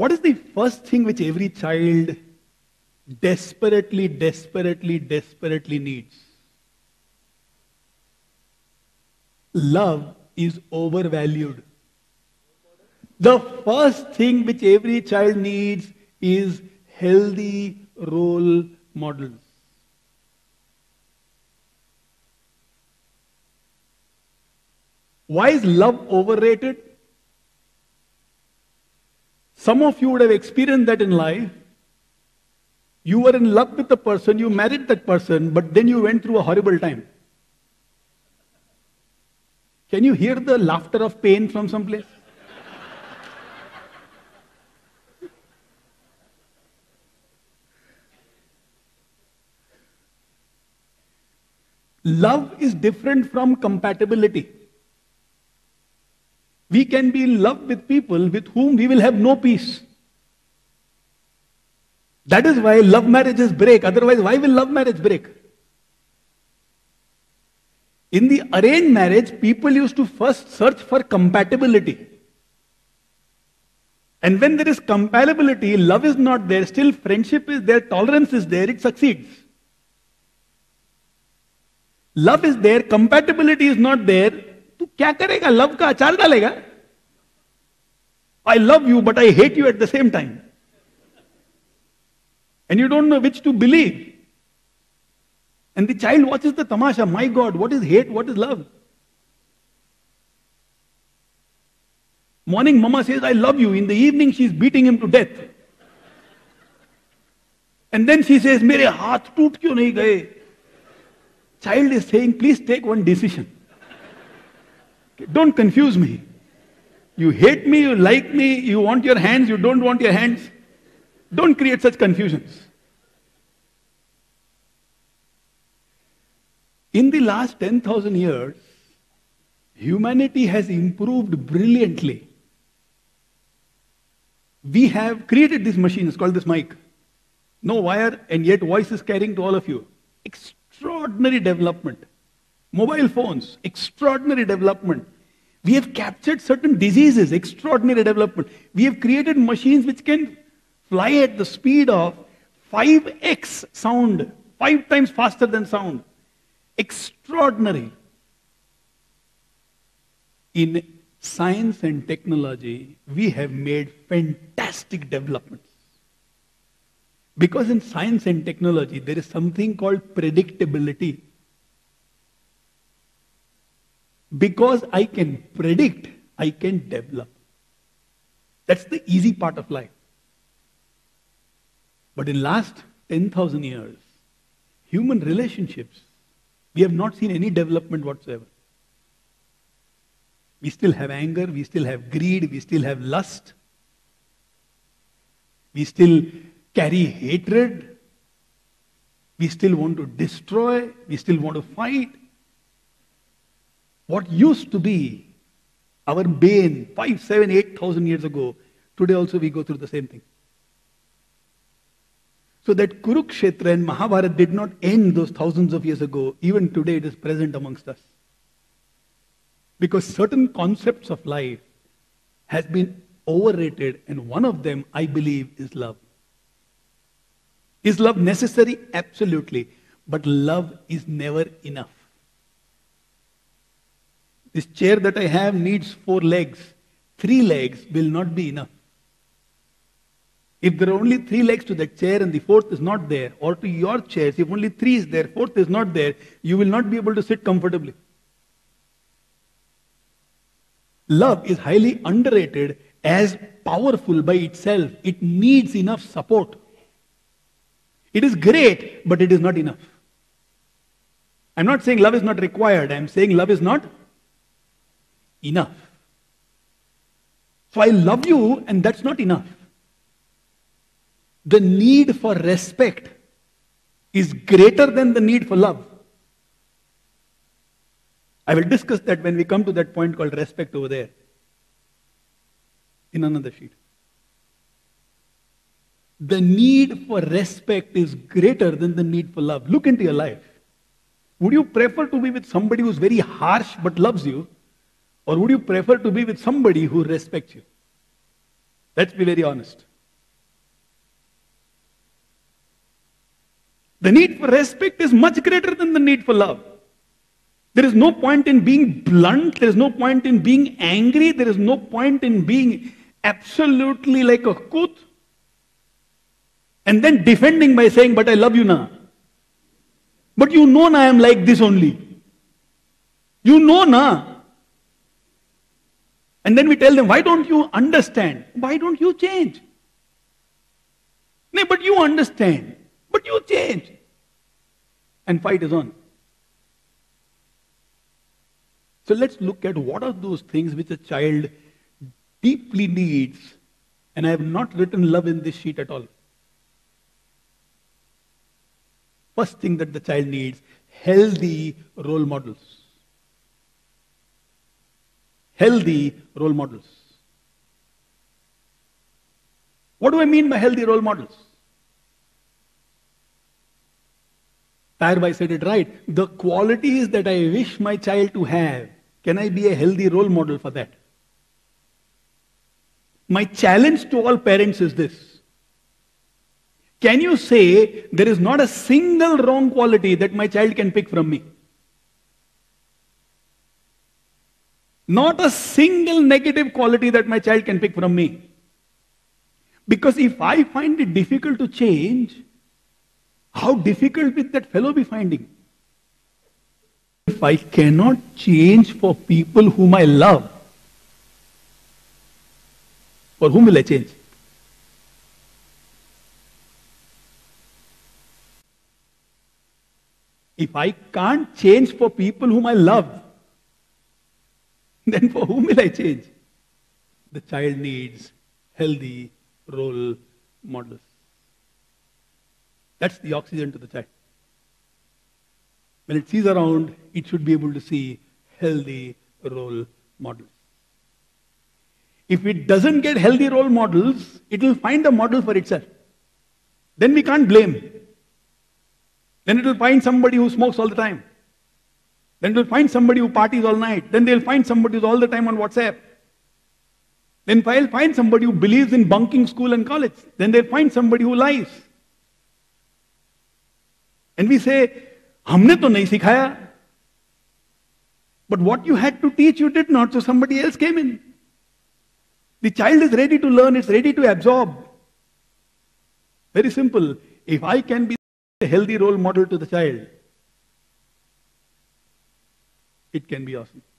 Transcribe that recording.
What is the first thing which every child desperately, desperately, desperately needs? Love is overvalued. The first thing which every child needs is healthy role models. Why is love overrated? Some of you would have experienced that in life. You were in love with a person, you married that person, but then you went through a horrible time. Can you hear the laughter of pain from someplace? Love is different from compatibility. We can be in love with people with whom we will have no peace. That is why love marriages break. Otherwise, why will love marriage break? In the arranged marriage, people used to first search for compatibility. And when there is compatibility, love is not there, still friendship is there, tolerance is there, it succeeds. Love is there, compatibility is not there. Tu kya karega? Love ka achar dalega? I love you, but I hate you at the same time. And you don't know which to believe. And the child watches the tamasha. My God, what is hate? What is love? Morning, mama says, I love you. In the evening, she's beating him to death. And then she says, mere haath toot kyun nahi gaye? Child is saying, please take one decision. Don't confuse me. You hate me, you like me, you want your hands, you don't want your hands. Don't create such confusions. In the last 10,000 years, humanity has improved brilliantly. We have created this machine, it's called this mic. No wire, and yet voice is carrying to all of you. Extraordinary development. Mobile phones, extraordinary development. We have captured certain diseases, extraordinary development. We have created machines which can fly at the speed of 5x sound, 5 times faster than sound. Extraordinary. In science and technology, we have made fantastic developments. Because in science and technology, there is something called predictability. Because I can predict, I can develop. That's the easy part of life. But in last 10,000 years, human relationships, we have not seen any development whatsoever. We still have anger, we still have greed, we still have lust. We still carry hatred. We still want to destroy, we still want to fight. What used to be our bane 5, 7, 8,000 years ago, today also we go through the same thing. So that Kurukshetra and Mahabharata did not end those thousands of years ago. Even today it is present amongst us. Because certain concepts of life has been overrated, and one of them, I believe, is love. Is love necessary? Absolutely. But love is never enough. This chair that I have needs 4 legs. 3 legs will not be enough. If there are only 3 legs to that chair and the 4th is not there, or to your chairs, if only 3 is there, 4th is not there, you will not be able to sit comfortably. Love is highly underrated as powerful by itself. It needs enough support. It is great, but it is not enough. I'm not saying love is not required. I'm saying love is not enough. So I love you, and that's not enough. The need for respect is greater than the need for love. I will discuss that when we come to that point called respect over there in another sheet. The need for respect is greater than the need for love. Look into your life. Would you prefer to be with somebody who's very harsh but loves you? Or would you prefer to be with somebody who respects you? Let's be very honest. The need for respect is much greater than the need for love. There is no point in being blunt. There is no point in being angry. There is no point in being absolutely like a koot and then defending by saying, but I love you na. But you know na I am like this only. You know na. And then we tell them, why don't you understand? Why don't you change? No, but you understand. But you change. And fight is on. So let's look at what are those things which a child deeply needs. And I have not written love in this sheet at all. First thing that the child needs, healthy role models. Healthy role models. What do I mean by healthy role models? Tyrbai said it right. The qualities that I wish my child to have, can I be a healthy role model for that? My challenge to all parents is this. Can you say there is not a single wrong quality that my child can pick from me? Not a single negative quality that my child can pick from me. Because if I find it difficult to change, how difficult will that fellow be finding? If I cannot change for people whom I love, for whom will I change? If I can't change for people whom I love, then for whom will I change? The child needs healthy role models. That's the oxygen to the child. When it sees around, it should be able to see healthy role models. If it doesn't get healthy role models, it will find a model for itself. Then we can't blame. Then it will find somebody who smokes all the time. Then it will find somebody who parties all night. Then they will find somebody who's all the time on WhatsApp. Then they'll find somebody who believes in bunking school and college. Then they'll find somebody who lies. And we say, "Humne to nahi sikhaya." But what you had to teach, you did not, so somebody else came in. The child is ready to learn, it's ready to absorb. Very simple. If I can be a healthy role model to the child, it can be awesome.